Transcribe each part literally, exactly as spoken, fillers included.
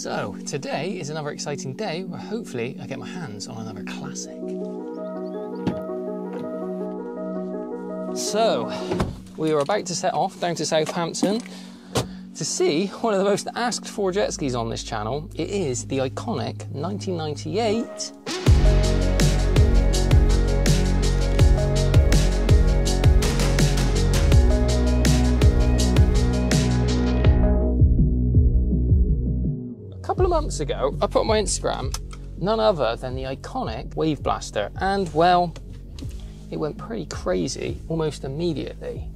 So today is another exciting day where hopefully I get my hands on another classic. So we are about to set off down to Southampton to see one of the most asked for jet skis on this channel. It is the iconic nineteen ninety-eight months ago, I put on my Instagram none other than the iconic WaveBlaster, and well, it went pretty crazy almost immediately.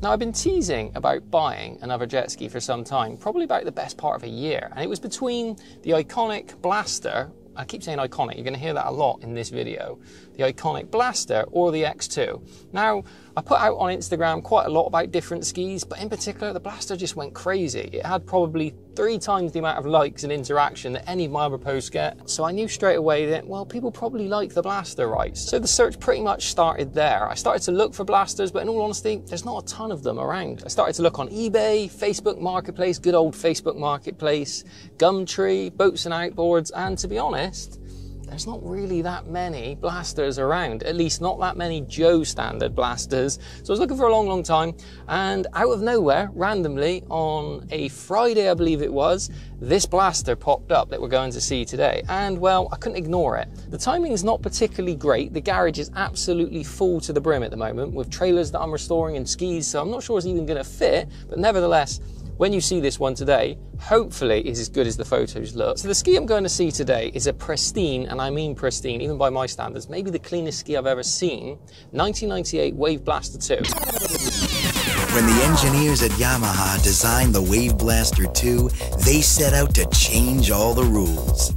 Now, I've been teasing about buying another jet ski for some time, probably about the best part of a year, and it was between the iconic Blaster, I keep saying iconic, you're going to hear that a lot in this video, the iconic Blaster or the X two. Now, I put out on Instagram quite a lot about different skis, but in particular, the Blaster just went crazy. It had probably three times the amount of likes and interaction that any of my other posts get. So I knew straight away that, well, people probably like the Blaster, right? So the search pretty much started there. I started to look for Blasters, but in all honesty, there's not a ton of them around. I started to look on eBay, Facebook Marketplace, good old Facebook Marketplace, Gumtree, Boats and Outboards, and to be honest, there's not really that many Blasters around, at least not that many Joe standard Blasters. So I was looking for a long, long time, and out of nowhere, randomly, on a Friday, I believe it was, this Blaster popped up that we're going to see today. And well, I couldn't ignore it. The timing's not particularly great. The garage is absolutely full to the brim at the moment with trailers that I'm restoring and skis, so I'm not sure it's even gonna fit, but nevertheless, when you see this one today, hopefully it's as good as the photos look. So the ski I'm going to see today is a pristine, and I mean pristine, even by my standards, maybe the cleanest ski I've ever seen, nineteen ninety-eight WaveBlaster two. When the engineers at Yamaha designed the WaveBlaster two, they set out to change all the rules,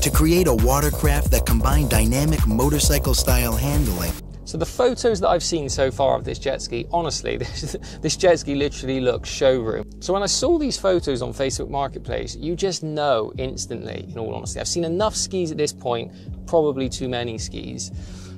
to create a watercraft that combined dynamic motorcycle-style handling. So the photos that I've seen so far of this jet ski, honestly, this, this jet ski literally looks showroom. So when I saw these photos on Facebook Marketplace, you just know instantly, in all honesty. I've seen enough skis at this point, probably too many skis,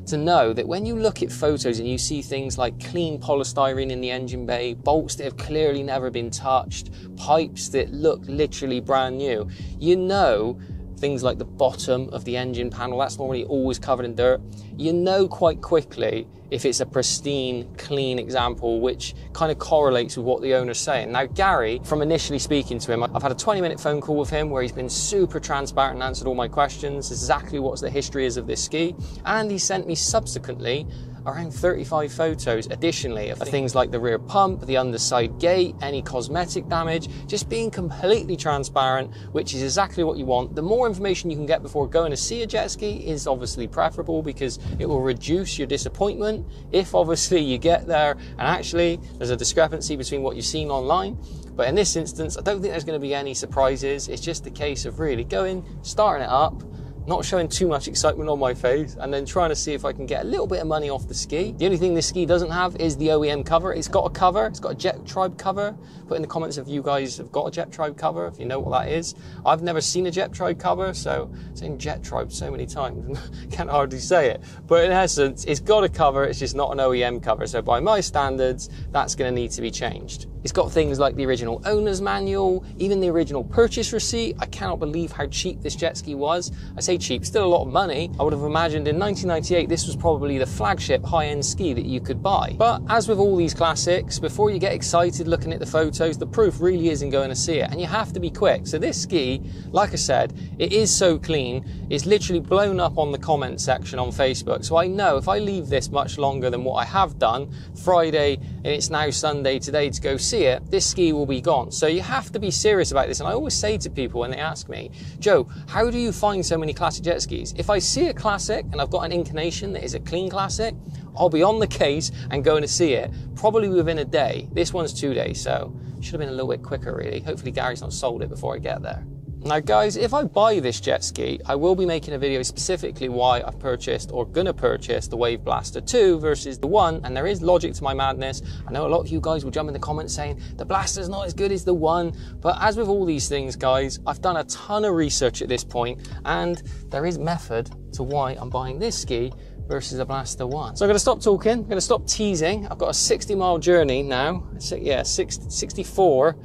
to know that when you look at photos and you see things like clean polystyrene in the engine bay, bolts that have clearly never been touched, pipes that look literally brand new, you know things like the bottom of the engine panel, that's normally always covered in dirt. You know quite quickly if it's a pristine, clean example, which kind of correlates with what the owner's saying. Now, Gary, from initially speaking to him, I've had a twenty minute phone call with him where he's been super transparent and answered all my questions, exactly what the history is of this ski. And he sent me subsequently around thirty-five photos additionally of things like the rear pump, the underside gate, any cosmetic damage, just being completely transparent, which is exactly what you want. The more information you can get before going to see a jet ski is obviously preferable because it will reduce your disappointment if obviously you get there and actually there's a discrepancy between what you've seen online. But in this instance, I don't think there's going to be any surprises. It's just a case of really going, starting it up, not showing too much excitement on my face, and then trying to see if I can get a little bit of money off the ski. The only thing this ski doesn't have is the O E M cover. It's got a cover, it's got a Jet Tribe cover. Put in the comments if you guys have got a Jet Tribe cover, if you know what that is. I've never seen a Jet Tribe cover, so I've seen Jet Tribe so many times, can't hardly say it. But in essence, it's got a cover, it's just not an O E M cover. So by my standards, that's gonna need to be changed. It's got things like the original owner's manual, even the original purchase receipt. I cannot believe how cheap this jet ski was. I say cheap, still a lot of money. I would have imagined in nineteen ninety-eight, this was probably the flagship high-end ski that you could buy. But as with all these classics, before you get excited looking at the photos, the proof really isn't going to see it, and you have to be quick. So this ski, like I said, it is so clean, it's literally blown up on the comment section on Facebook. So I know if I leave this much longer than what I have done, Friday, and it's now Sunday today to go see see it, this ski will be gone. So you have to be serious about this. And I always say to people when they ask me, Joe, how do you find so many classic jet skis? If I see a classic and I've got an inclination that is a clean classic, I'll be on the case and going to see it probably within a day. This one's two days, so should have been a little bit quicker really. Hopefully Gary's not sold it before I get there. Now guys, if I buy this jet ski, I will be making a video specifically why I've purchased or gonna purchase the WaveBlaster two versus the one, and there is logic to my madness. I know a lot of you guys will jump in the comments saying, the Blaster's not as good as the one, but as with all these things guys, I've done a ton of research at this point, and there is method to why I'm buying this ski versus a Blaster one. So I'm gonna stop talking, I'm gonna stop teasing. I've got a sixty mile journey now, so yeah, sixty-four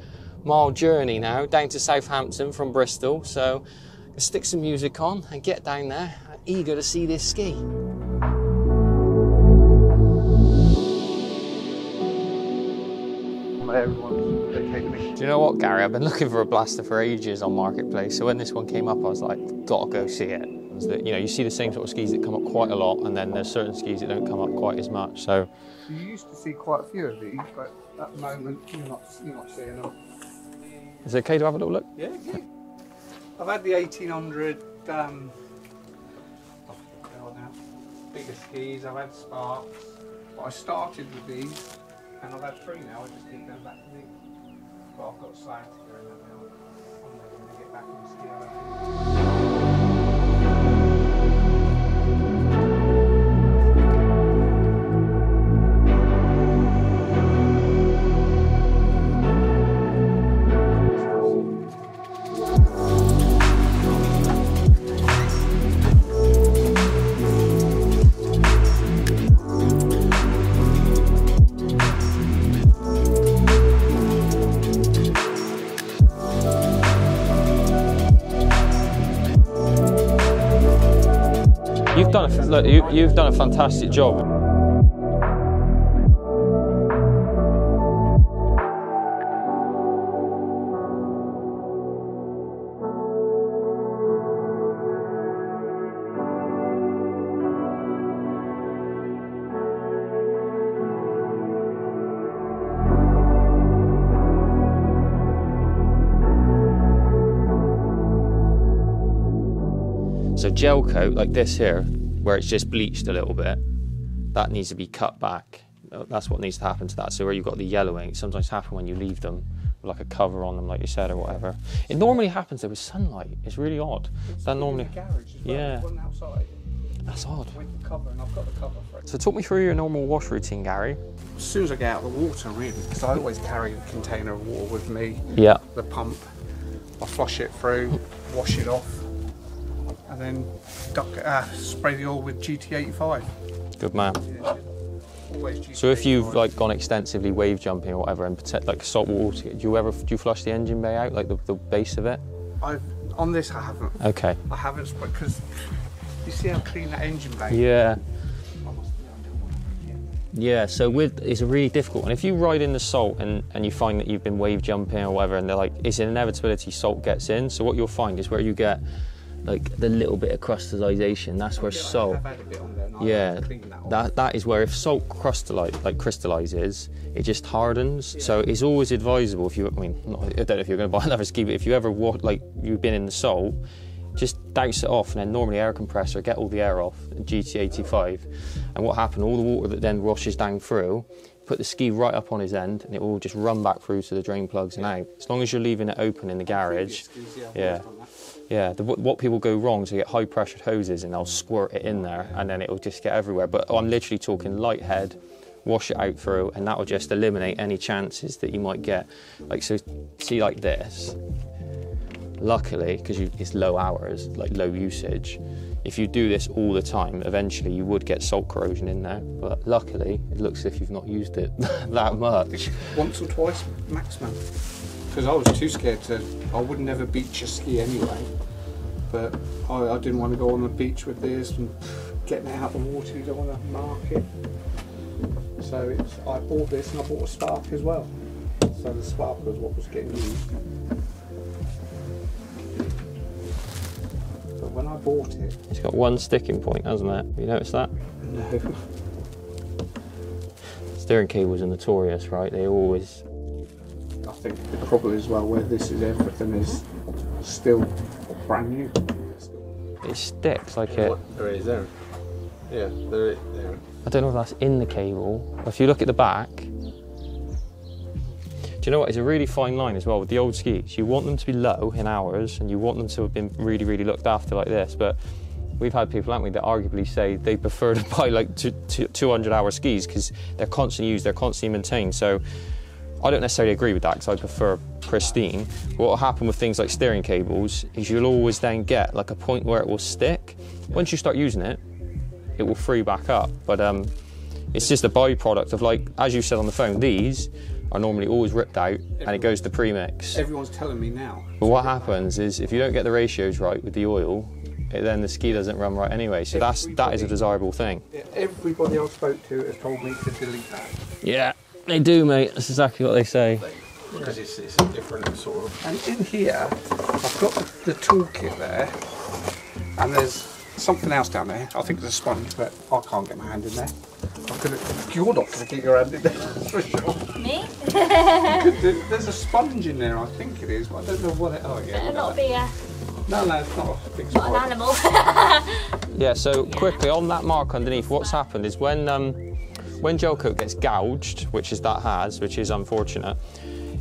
mile journey now down to Southampton from Bristol, so I'll stick some music on and get down there. I'm eager to see this ski. Everyone's okay with me. Do you know what, Gary? I've been looking for a blaster for ages on Marketplace, so when this one came up, I was like, gotta go see it. That, you know, you see the same sort of skis that come up quite a lot, and then there's certain skis that don't come up quite as much. So you used to see quite a few of these, but at the moment you're not, you're not seeing them. Is it okay to have a little look? Yeah, yeah. I've had the eighteen hundred um, now, bigger skis. I've had Sparks, but I started with these, and I've had three now. I just keep going back to these. But I've got science here in that now. I'm never going to get back on the ski. Look, you, you've done a fantastic job. So gel coat like this here, where it's just bleached a little bit, that needs to be cut back. That's what needs to happen to that. So where you've got the yellowing, it sometimes happens when you leave them with like a cover on them, like you said, or whatever. It normally happens though with sunlight. It's really odd. It's that normally. In the garage as well. Yeah. It wasn't outside. That's odd. With the cover, and I've got the cover for it. So talk me through your normal wash routine, Gary. As soon as I get out of the water, really, because I always carry a container of water with me. Yeah. The pump. I flush it through, wash it off, and then duck, uh, spray the oil with G T eighty-five. Good man. Yeah. So if you've like gone extensively wave jumping or whatever, and protect like salt water, do you ever do you flush the engine bay out, like the, the base of it? I've on this I haven't. Okay. I haven't, because you see how clean that engine bay is. Yeah. Yeah. So with it's a really difficult one. If you ride in the salt and and you find that you've been wave jumping or whatever, and they're like, it's an inevitability, salt gets in. So what you'll find is where you get like the little bit of crystallization, that's where salt, yeah, that that is where if salt crystallize like crystallizes, it just hardens. Yeah. So it's always advisable if you, I mean, not, I don't know if you're going to buy another ski, but if you ever walk, like you've been in the salt, just douse it off, and then normally air compressor, get all the air off, G T eighty-five, and what happened, all the water that then washes down through, put the ski right up on his end, and it will just run back through to the drain plugs. Yeah. And out, as long as you're leaving it open in the garage. Yeah. Yeah, the, what people go wrong, so you get high pressured hoses and they'll squirt it in there, and then it'll just get everywhere. But I'm literally talking light head, wash it out through, and that'll just eliminate any chances that you might get. Like, so see like this, luckily, because it's low hours, like low usage, if you do this all the time, eventually you would get salt corrosion in there. But luckily, it looks as if you've not used it that much. Once or twice maximum. Because I was too scared to, I would never beach a ski anyway, but I, I didn't want to go on the beach with this, and getting it out of the water, you don't want to mark it. So it's, I bought this, and I bought a Spark as well. So the Spark was what was getting used. But when I bought it... It's got one sticking point, hasn't it? Have you noticed that? No. Steering cables are notorious, right? They always... I think the problem as well where this is, everything is still brand new. It sticks like it. There is there. Yeah, there is there. I don't know if that's in the cable. If you look at the back, do you know what? It's a really fine line as well with the old skis. You want them to be low in hours, and you want them to have been really, really looked after like this. But we've had people, haven't we, that arguably say they prefer to buy like two hundred hour skis because they're constantly used, they're constantly maintained. So. I don't necessarily agree with that because I prefer pristine. What will happen with things like steering cables is you'll always then get like a point where it will stick. Once you start using it, it will free back up. But um, it's just a byproduct of, like, as you said on the phone, these are normally always ripped out and it goes to premix. Everyone's telling me now. But what happens is if you don't get the ratios right with the oil, it, then the ski doesn't run right anyway. So that's, that is a desirable thing. Everybody I've spoke to has told me to delete that. Yeah, they do, mate. That's exactly what they say. Because it's, it's a different sort of... And in here, I've got the, the toolkit there, and there's something else down there. I think there's a sponge, but I can't get my hand in there. I could have, you're not going to get your hand in there, that's for sure. Me? do, there's a sponge in there, I think it is, but I don't know what it... Oh, yeah. Better not be a... No, no, it's not a big sponge. Not an animal. Yeah, so yeah. Quickly, on that mark underneath, what's happened is when, um, when gel coat gets gouged, which is that has, which is unfortunate,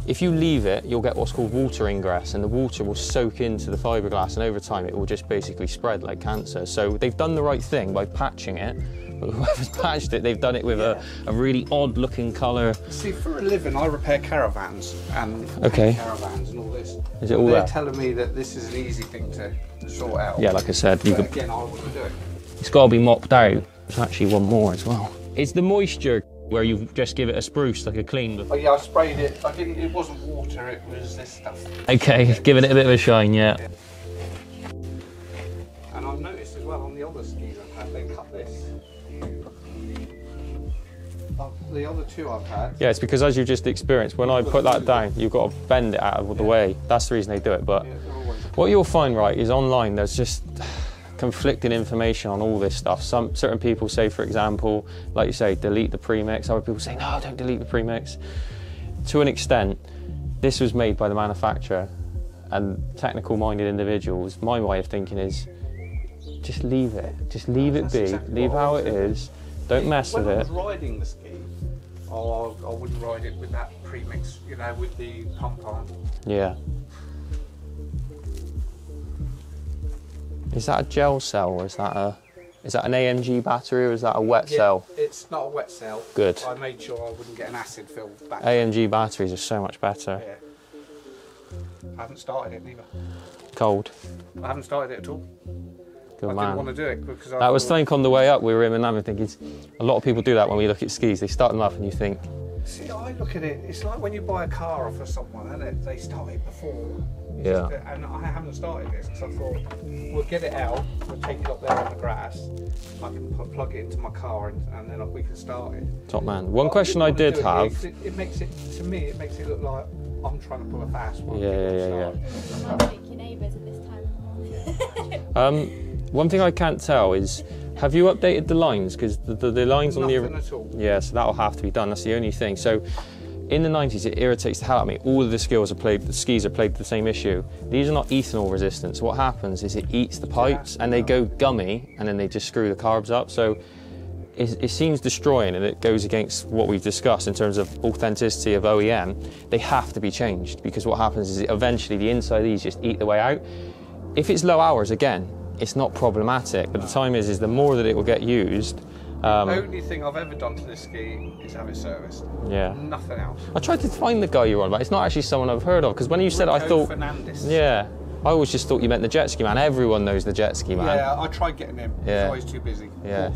if you leave it, you'll get what's called water ingress, and the water will soak into the fiberglass, and over time it will just basically spread like cancer. So they've done the right thing by patching it, but whoever's patched it, they've done it with yeah. a, a really odd looking colour. See, for a living, I repair caravans and okay. caravans and all this. Is it all They're that? telling me that this is an easy thing to sort out. Yeah, like I said, you could, again, I wouldn't do it. It's got to be mopped out. There's actually one more as well. It's the moisture. Where you just give it a spruce, like a clean. Oh yeah, I sprayed it. I didn't. It wasn't water. It was this stuff. Okay, yeah. Giving it a bit of a shine, yeah. yeah. And I've noticed as well on the other skis I've had, they cut this. The other two I've had. Yeah, it's because as you just experienced, when I put that down, you've got to bend it out of the yeah. way. That's the reason they do it. But yeah, what you'll find, right, is online there's just conflicting information on all this stuff. Some certain people say, for example, like you say, delete the premix. Other people say, no, don't delete the premix. To an extent, this was made by the manufacturer and technical-minded individuals. My way of thinking is, just leave it. Just leave it be. Exactly leave how it is. Don't mess when with it. I was riding the ski, oh, I wouldn't ride it with that premix, you know, with the pump on. Yeah. Is that a gel cell or is that a is that an A M G battery or is that a wet yeah, cell? It's not a wet cell. Good. I made sure I wouldn't get an acid filled battery. A M G batteries are so much better. Yeah. I haven't started it neither. Cold. I haven't started it at all. Good I man. I didn't want to do it because I... That was think on the way up we were in and I'm thinking a lot of people do that when we look at skis. They start them up and you think... See, I look at it, it's like when you buy a car off of someone and it, they start it before. It's yeah. Just, and I haven't started this because I thought, we'll get it out, we'll take it up there on the grass, I can plug it into my car and, and then we can start it. Top man. One but question I, I did have... It, it, it makes it, to me, it makes it look like I'm trying to pull a fast one. Yeah, yeah, yeah. yeah. I'm not like your neighbours at this time. um, one thing I can't tell is... Have you updated the lines? Because the, the, the lines Nothing on the... at all. Yeah, so that'll have to be done. That's the only thing. So in the nineties, it irritates the hell out of me. All of the, skills are played, the skis are played with the same issue. These are not ethanol resistant. So what happens is it eats the pipes and they go gummy and then they just screw the carbs up. So it, it seems destroying and it goes against what we've discussed in terms of authenticity of O E M. They have to be changed because what happens is eventually the inside of these just eat the way out. If it's low hours, again, it's not problematic, but the time is, is the more that it will get used. Um, the only thing I've ever done to this ski is have it serviced. Yeah. Nothing else. I tried to find the guy you're on, but it's not actually someone I've heard of, because when you said it, I thought... Fernandez. Yeah. I always just thought you meant the jet ski man. Everyone knows the jet ski man. Yeah, I tried getting him. Yeah. He's always too busy. Yeah.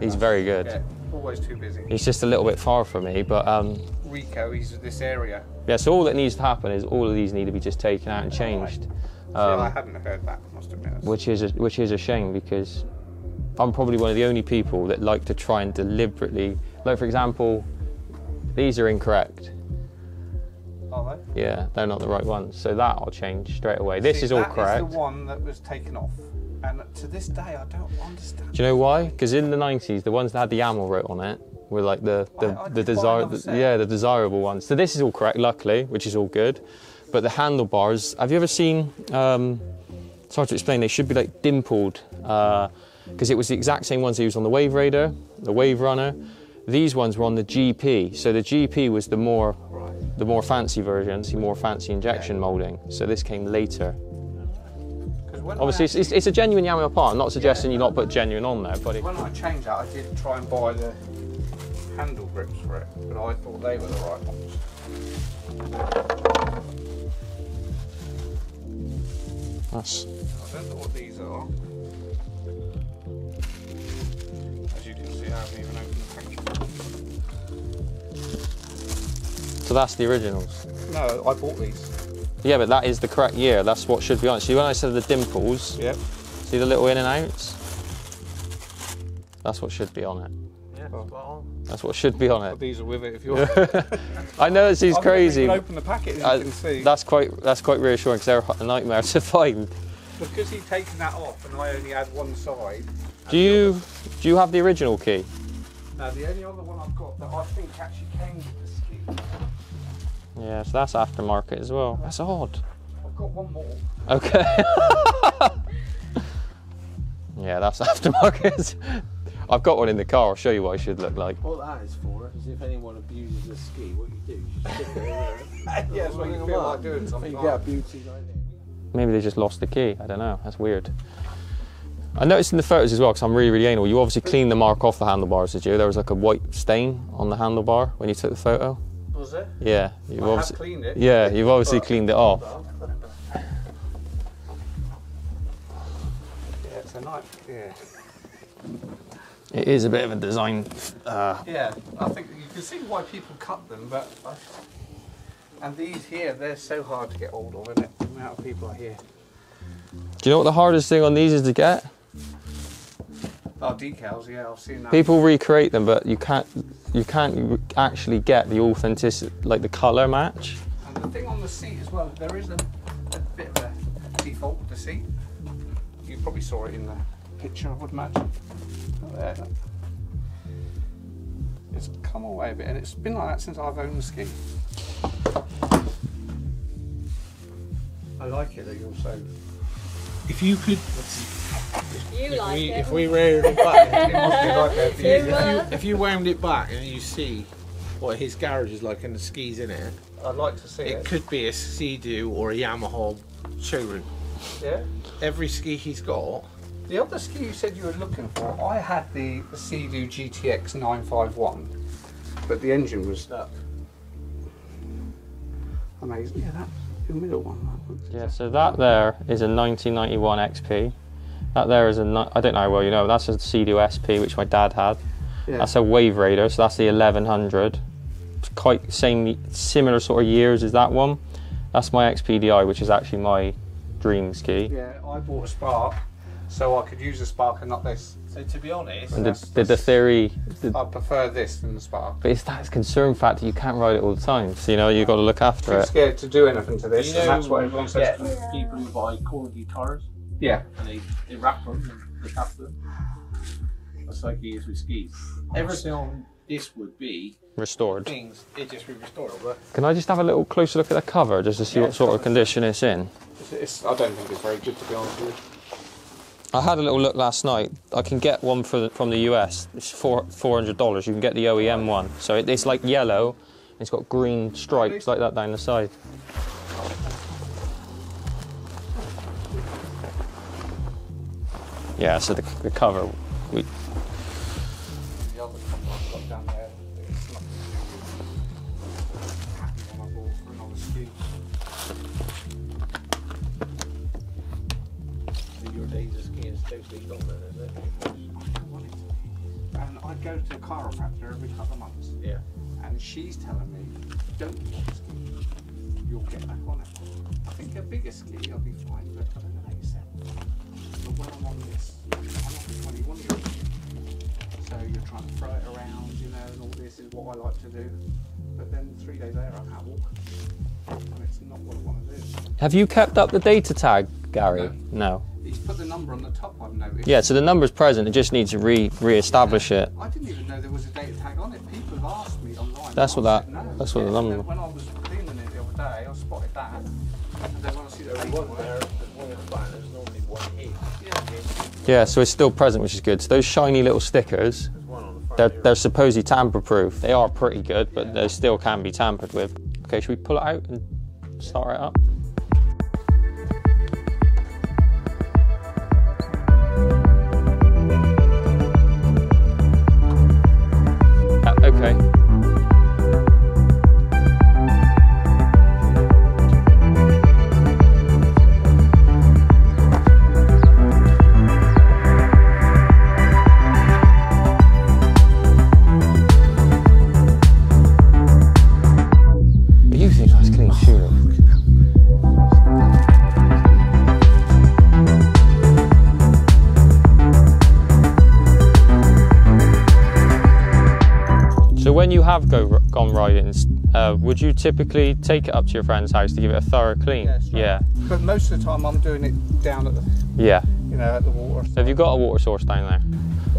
He's very good. Yeah, always too busy. He's just a little bit far from me, but... Um, Rico, he's this area. Yeah, so all that needs to happen is all of these need to be just taken out and changed. Um, yeah, I haven't heard that, I must admit. Which is, a, which is a shame because I'm probably one of the only people that like to try and deliberately... Like, for example, these are incorrect. Are they? Yeah, they're not the right ones. So that I'll change straight away. This See, is all that correct. That is the one that was taken off. And to this day, I don't understand. Do you know why? Because in the nineties, the ones that had the Amal wrote on it were like the, the, I, I the, desire, the, yeah, the desirable ones. So this is all correct, luckily, which is all good. But the handlebars, have you ever seen, um, it's hard to explain, they should be like dimpled, because uh, it was the exact same ones they used on the WaveRaider, the WaveRunner. These ones were on the G P, so the G P was the more the more fancy version, the more fancy injection moulding. So this came later. Obviously, actually, it's, it's a genuine Yamaha part, I'm not suggesting yeah, you not put genuine on there. But when I changed that, I did try and buy the handle grips for it, but I thought they were the right ones. Nice. I don't know what these are. As you can see, I haven't even opened the package. So that's the originals? No, I bought these. Yeah, but that is the correct year. That's what should be on. See, when I said the dimples, yep. See the little in and outs? That's what should be on it. Yeah, oh. Well, that's what should be on it. Put these with it if you want. I know it seems crazy. You can open the packet as uh, you can see. That's quite, that's quite reassuring because they're a nightmare to find. Because he'd taken that off and I only had one side. Do you, do you have the original key? No, the only other one I've got that I think actually came with this key. Yeah, so that's aftermarket as well. That's odd. I've got one more. Okay. Yeah, that's aftermarket. I've got one in the car, I'll show you what it should look like. All that is for is if anyone abuses the ski, what you do is you just stick it in. Yeah, that's what you feel like doing something. You get a beauty like that. Maybe they just lost the key, I don't know, that's weird. I noticed in the photos as well, because I'm really, really anal, you obviously cleaned the mark off the handlebars, did you? There was like a white stain on the handlebar when you took the photo. Was it? Yeah. You've I have cleaned it. Yeah, you've obviously cleaned it off. Yeah, it's a nice, yeah. It is a bit of a design... Uh, yeah, I think you can see why people cut them, but... I, and these here, they're so hard to get hold of, isn't it? The amount of people are here. Do you know what the hardest thing on these is to get? Oh, decals, yeah, I've seen that. People recreate them, but you can't, you can't actually get the authenticity, like the colour match. And the thing on the seat as well, there is a, a bit of a default with the seat. You probably saw it in the picture, I would imagine. There. It's come away a bit, and it's been like that since I've owned the ski. I like it that you're so. If you could, you if, like we, it. if we reared it back, it must be like that for you. If you, if you wound it back and you see what his garage is like and the skis in it, I'd like to see it. It could be a Sea-Doo or a Yamaha showroom. Yeah. Every ski he's got. The other ski you said you were looking for, I had the, the Sea-Doo G T X nine fifty-one, but the engine was stuck. Amazing. Yeah, that's the middle one. Yeah, so that there is a nineteen ninety-one X P. That there is a, I don't know how well you know, that's a Sea-Doo S P, which my dad had. Yeah. That's a WaveRaider, so that's the eleven hundred. It's quite same, similar sort of years as that one. That's my X P D I, which is actually my dream ski. Yeah, I bought a Spark. So I could use the Spark and not this. So to be honest, and the, the, the theory, the, I prefer this than the Spark. But it's that concern factor, you can't ride it all the time. So you know you've got to look after it. I'm scared to do anything to this, you know, and that's what everyone says. Yeah. People who buy quality tires, yeah, and they, they wrap them and look after them. That's like he is with skis. Everything on this would be restored. Things it just be restored. But can I just have a little closer look at the cover just to see yeah, what sort of condition it's in? It's, it's, I don't think it's very good to be honest with you. I had a little look last night. I can get one for the, from the U S. It's four four hundred dollars. You can get the O E M one. So it, it's like yellow. It's got green stripes like that down the side. Yeah. So the, the cover. We... And I go to a chiropractor every couple of months. Yeah. And she's telling me, don't get a ski, you'll get back on it. I think a bigger ski, I'll be fine, but I don't know how you said. But when I'm on this, I'm not twenty-one year old. So you're trying to throw it around, you know, and all this is what I like to do. But then three days later, I can't walk. And it's not what I want to do. Have you kept up the data tag, Gary? No. No. He's put the number on the top, I've noticed. Yeah, so the number's present, it just needs to re re-establish yeah. it. I didn't even know there was a data tag on it. People have asked me online. That's what that, no. that's what yeah, the number. When I was cleaning it the other day, I spotted that. And then when I see the one there, there's normally one here. Yeah, so it's still present, which is good. So those shiny little stickers, they're, they're supposedly tamper-proof. They are pretty good, but yeah. they still can be tampered with. Okay, should we pull it out and start it up? So when you have go, gone riding, uh, would you typically take it up to your friend's house to give it a thorough clean? Yes, right. Yeah. But most of the time I'm doing it down at the, yeah. you know, at the water. Have you got a water source down there?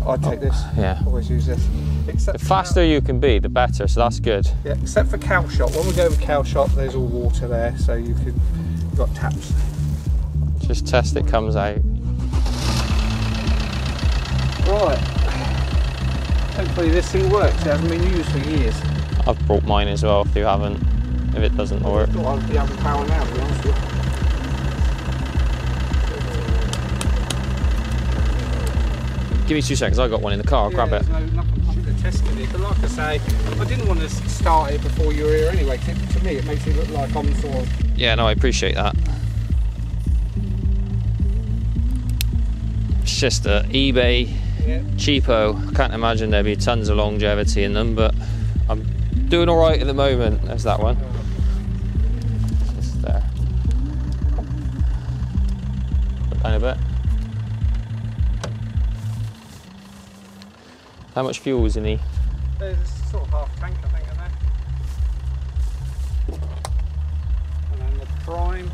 I take oh, this. Yeah. Always use this. Except the faster you can be, the better. So that's good. Yeah. Except for cow shop. When we go with cow shop, there's all water there, so you could you've got taps. Just test it comes out. Right. Hopefully this thing works, it hasn't been used for years. I've brought mine as well if you haven't, if it doesn't work. I thought I'd be having power now, to be honest with you. Give me two seconds, I've got one in the car, I'll yeah, grab it. No, nothing I should have tested it, but like I say, I didn't want to start it before you were here anyway. To me, it makes it look like I'm sort of... Yeah, no, I appreciate that. It's just a eBay. Yeah. Cheapo. I can't imagine there'd be tons of longevity in them, but I'm doing all right at the moment. There's that one. It's just there. Put down a bit. How much fuel is in here? There's sort of half tank, I think, in there. And then the prime.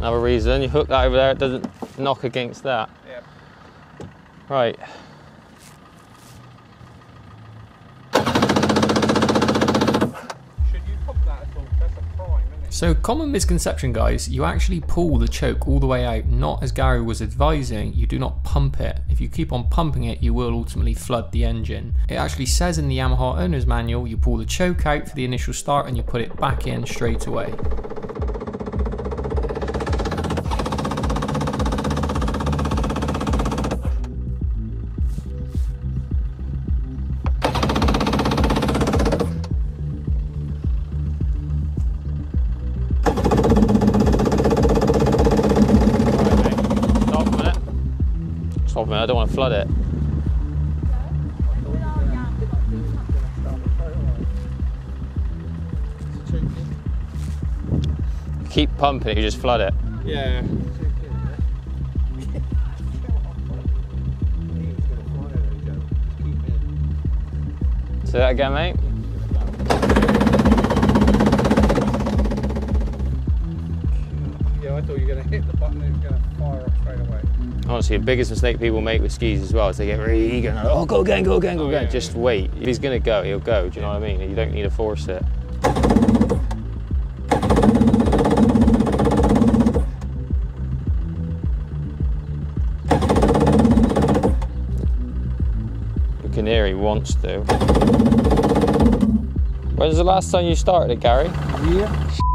Another reason, you hook that over there, it doesn't knock against that. Yep. Right. Should you pop that at all? That's a prime, isn't it? So, common misconception, guys, you actually pull the choke all the way out, not as Gary was advising, you do not pump it. If you keep on pumping it, you will ultimately flood the engine. It actually says in the Yamaha owner's manual, you pull the choke out for the initial start and you put it back in straight away. I don't want to flood it. Keep pumping it, you just flood it. Yeah. Say that again, mate. Yeah, I thought you were going to hit the button and it was going to fire up straight away. Honestly, the biggest mistake people make with skis as well is they get really eager and like, oh, go again, go again, go again. Oh, yeah, just yeah. wait. If he's going to go, he'll go. Do you know what I mean? You don't need to force it. You can hear he wants to. When was the last time you started it, Gary? Yeah.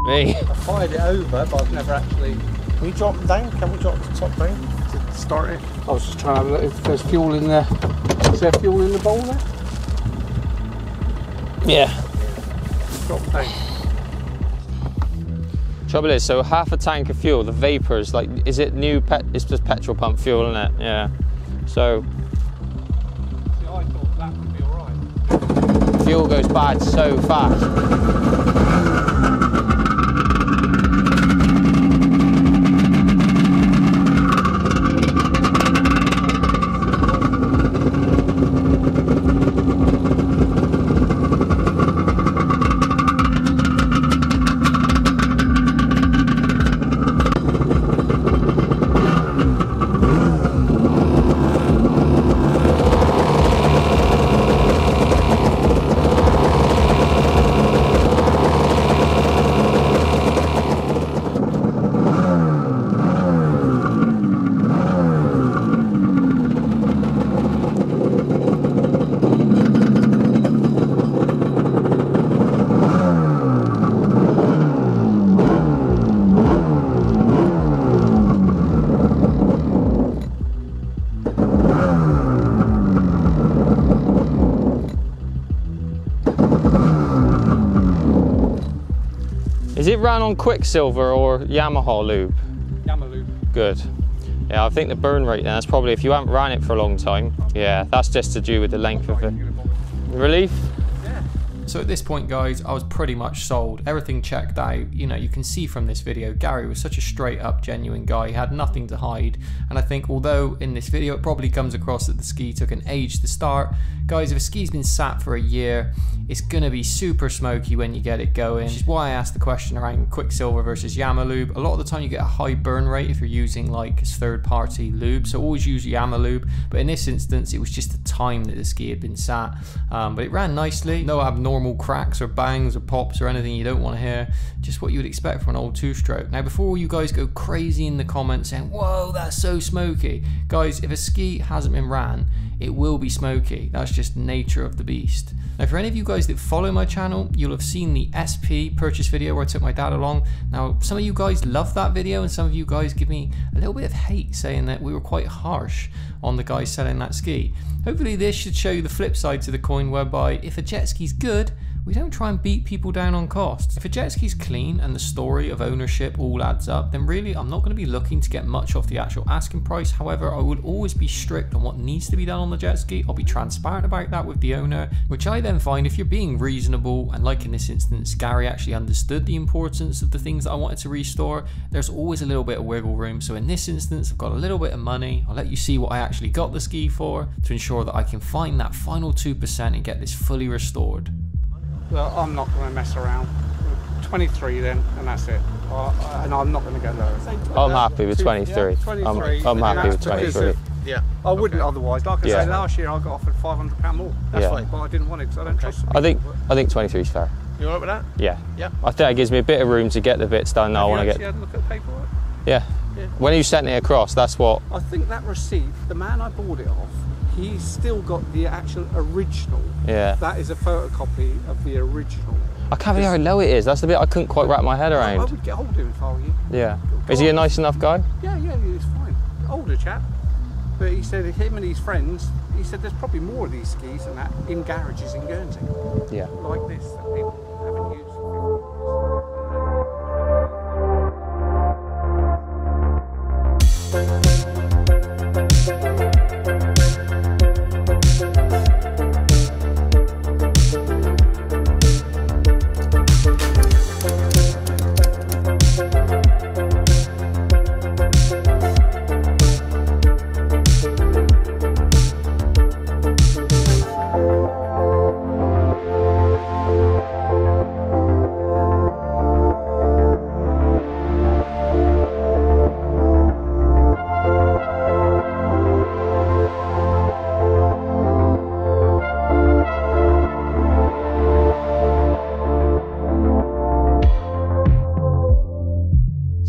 Me. I fired it over, but I've never actually... Can we drop it down? Can we drop the top down? Start it. I was just trying to have a look if there's fuel in there. Is there fuel in the bowl there? Yeah. Drop tank. Trouble is, so half a tank of fuel, the vapor is like, is it new pet? It's just petrol pump fuel, isn't it? Yeah. So. See, I thought that would be alright. Fuel goes bad so fast. Is it ran on Quicksilver or Yamaha lube? Yamalube. Good. Yeah, I think the burn rate then, that's probably, if you haven't ran it for a long time, yeah, that's just to do with the length of it. Relief? Yeah. So at this point, guys, I was pretty much sold. Everything checked out. You know, you can see from this video, Gary was such a straight up, genuine guy. He had nothing to hide. And I think although in this video, it probably comes across that the ski took an age to start. Guys, if a ski's been sat for a year, it's gonna be super smoky when you get it going, which is why I asked the question around Quicksilver versus Yamalube. A lot of the time you get a high burn rate if you're using like third party lube, so always use Yamalube, but in this instance it was just the time that the ski had been sat, um, but it ran nicely, no abnormal cracks or bangs or pops or anything you don't want to hear, just what you would expect from an old two-stroke. Now before you guys go crazy in the comments saying, whoa, that's so smoky, guys, if a ski hasn't been ran, it will be smoky. That's just nature of the beast. Now for any of you guys that follow my channel, you'll have seen the S P purchase video where I took my dad along. Now some of you guys love that video and some of you guys give me a little bit of hate saying that we were quite harsh on the guy selling that ski. Hopefully this should show you the flip side to the coin, whereby if a jet ski's good, we don't try and beat people down on costs. If a jet ski's clean and the story of ownership all adds up, then really I'm not going to be looking to get much off the actual asking price. However, I will always be strict on what needs to be done on the jet ski. I'll be transparent about that with the owner, which I then find if you're being reasonable, and like in this instance, Gary actually understood the importance of the things that I wanted to restore, there's always a little bit of wiggle room. So in this instance, I've got a little bit of money. I'll let you see what I actually got the ski for to ensure that I can find that final two percent and get this fully restored. Well, I'm not going to mess around. twenty-three then, and that's it. I, and I'm not going to go lower. I'm happy with twenty-three. Yeah, twenty-three. I'm, I'm happy with twenty-three. Of, yeah, I wouldn't okay. otherwise. Like I yeah. say, last year I got offered five hundred pounds more. That's yeah. right, but I didn't want it because I don't okay. trust the people. I think I think twenty-three is fair. You alright with that? Yeah. Yeah. I think it gives me a bit of room to get the bits done that I want to get. Have you actually had a look at the paperwork? Yeah. yeah. When you sent it across, that's what. I think that receipt, the man I bought it off, he's still got the actual original. Yeah. That is a photocopy of the original. I can't believe how low it is. That's the bit I couldn't quite wrap my head around. I would get hold of him if I were you. Yeah. Go is he a nice enough guy? Yeah, yeah, he's fine. Older chap. But he said him and his friends, he said there's probably more of these skis than that in garages in Guernsey. Yeah. Like this that people haven't used.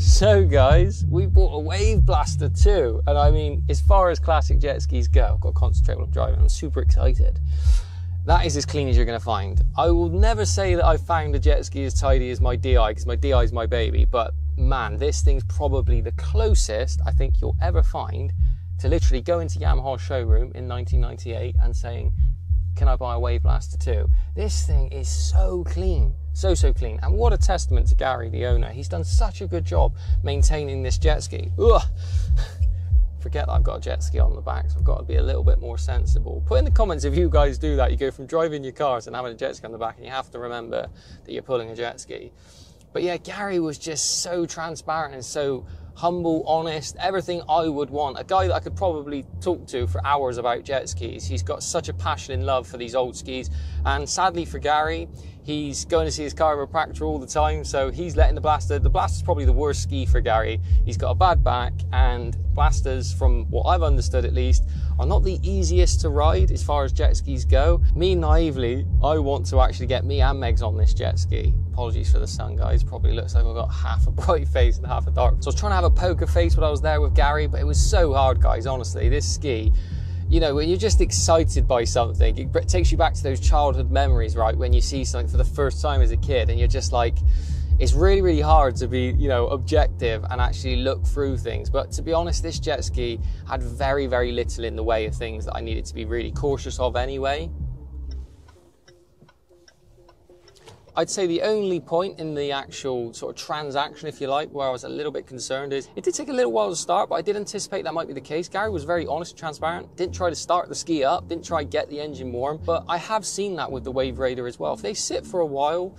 So guys, we bought a WaveBlaster two, and I mean, as far as classic jet skis go, I've got to concentrate while I'm driving, I'm super excited. That is as clean as you're going to find. I will never say that I found a jet ski as tidy as my D I, because my D I is my baby, but man, this thing's probably the closest I think you'll ever find to literally going to Yamaha showroom in nineteen ninety-eight and saying, can I buy a WaveBlaster two? This thing is so clean. So, so clean. And what a testament to Gary, the owner. He's done such a good job maintaining this jet ski. Ugh. Forget that I've got a jet ski on the back, so I've got to be a little bit more sensible. Put in the comments if you guys do that. You go from driving your cars and having a jet ski on the back, and you have to remember that you're pulling a jet ski. But yeah, Gary was just so transparent and so humble, honest, everything I would want. A guy that I could probably talk to for hours about jet skis. He's got such a passion and love for these old skis. And sadly for Gary, he's going to see his chiropractor all the time, so he's letting the Blaster. The Blaster's probably the worst ski for Gary. He's got a bad back, and Blasters, from what I've understood at least, are not the easiest to ride as far as jet skis go. Me, naively, I want to actually get me and Megs on this jet ski. Apologies for the sun, guys. Probably looks like I've got half a bright face and half a dark. So I was trying to have a poker face when I was there with Gary, but it was so hard, guys, honestly. This ski, you know, when you're just excited by something, it takes you back to those childhood memories, right? When you see something for the first time as a kid and you're just like, it's really, really hard to be, you know, objective and actually look through things. But to be honest, this jet ski had very, very little in the way of things that I needed to be really cautious of anyway. I'd say the only point in the actual sort of transaction, if you like, where I was a little bit concerned is it did take a little while to start, but I did anticipate that might be the case. Gary was very honest and transparent, didn't try to start the ski up, didn't try to get the engine warm, but I have seen that with the WaveRaider as well. If they sit for a while,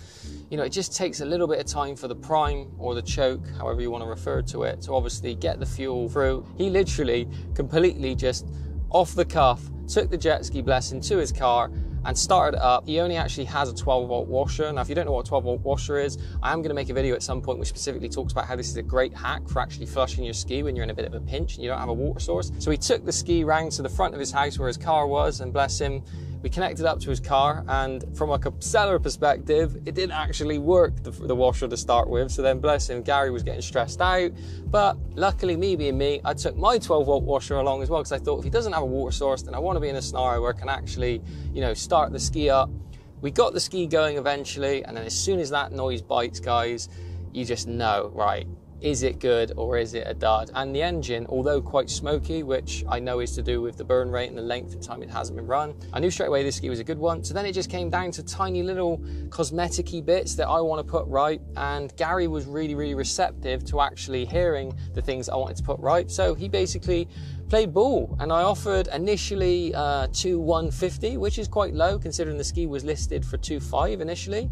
you know, it just takes a little bit of time for the prime or the choke, however you want to refer to it, to obviously get the fuel through. He literally completely just off the cuff took the jet ski, bless him, to his car and started it up. He only actually has a twelve volt washer. Now, if you don't know what a twelve volt washer is, I am gonna make a video at some point which specifically talks about how this is a great hack for actually flushing your ski when you're in a bit of a pinch and you don't have a water source. So he took the ski round to the front of his house where his car was, and bless him, we connected up to his car, and from a seller perspective, it didn't actually work, the, the washer to start with. So then, bless him, Gary was getting stressed out. But luckily, me being me, I took my twelve volt washer along as well, because I thought if he doesn't have a water source, then I want to be in a scenario where I can actually, you know, start the ski up. We got the ski going eventually, and then as soon as that noise bites, guys, you just know, right, is it good or is it a dud? And the engine, although quite smoky, which I know is to do with the burn rate and the length of time it hasn't been run, I knew straight away this ski was a good one. So then it just came down to tiny little cosmetic-y bits that I want to put right, and Gary was really, really receptive to actually hearing the things I wanted to put right. So he basically played ball, and I offered initially uh, two one fifty, which is quite low considering the ski was listed for two five initially.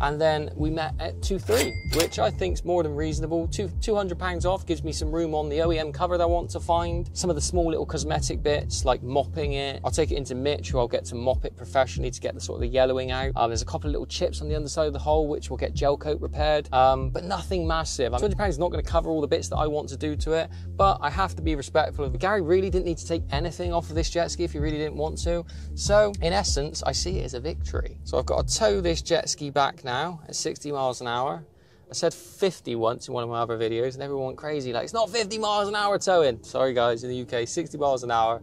And then we met at two three, which I think is more than reasonable. two hundred pounds off gives me some room on the O E M cover that I want to find. Some of the small little cosmetic bits, like mopping it. I'll take it into Mitch, who I'll get to mop it professionally to get the sort of the yellowing out. Um, there's a couple of little chips on the underside of the hull, which will get gel coat repaired, um, but nothing massive. two hundred pounds is not gonna cover all the bits that I want to do to it, but I have to be respectful of it. Gary really didn't need to take anything off of this jet ski if he really didn't want to. So in essence, I see it as a victory. So I've got to tow this jet ski back now now at sixty miles an hour. I said fifty once in one of my other videos and everyone went crazy, like, it's not fifty miles an hour towing. Sorry guys, in the U K, sixty miles an hour,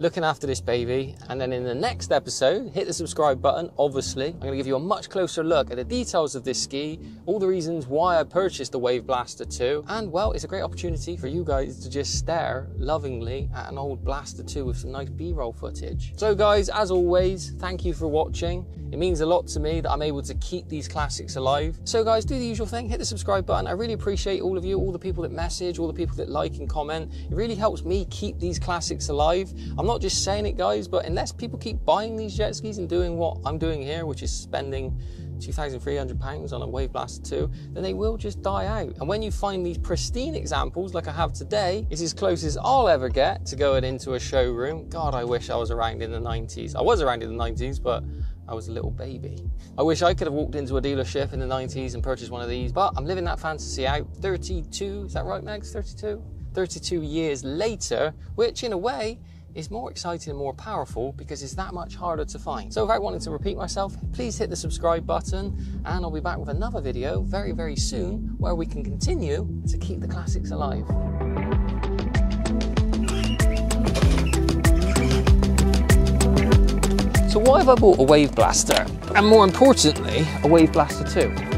looking after this baby. And then in the next episode, hit the subscribe button, obviously. I'm gonna give you a much closer look at the details of this ski, all the reasons why I purchased the WaveBlaster two. And well, it's a great opportunity for you guys to just stare lovingly at an old Blaster two with some nice B-roll footage. So guys, as always, thank you for watching. It means a lot to me that I'm able to keep these classics alive. So guys, do the usual thing, hit the subscribe button. I really appreciate all of you, all the people that message, all the people that like and comment. It really helps me keep these classics alive. I'm not just saying it guys, but unless people keep buying these jet skis and doing what I'm doing here, which is spending two thousand three hundred pounds on a WaveBlaster two, then they will just die out. And when you find these pristine examples like I have today, it's as close as I'll ever get to going into a showroom. God, I wish I was around in the nineties. I was around in the nineties, but I was a little baby. I wish I could have walked into a dealership in the nineties and purchased one of these, but I'm living that fantasy out. thirty-two, is that right, Megs? thirty-two? thirty-two years later, which in a way is more exciting and more powerful because it's that much harder to find. So without wanting to repeat myself, please hit the subscribe button, and I'll be back with another video very, very soon where we can continue to keep the classics alive. So why have I bought a WaveBlaster? And more importantly, a WaveBlaster two?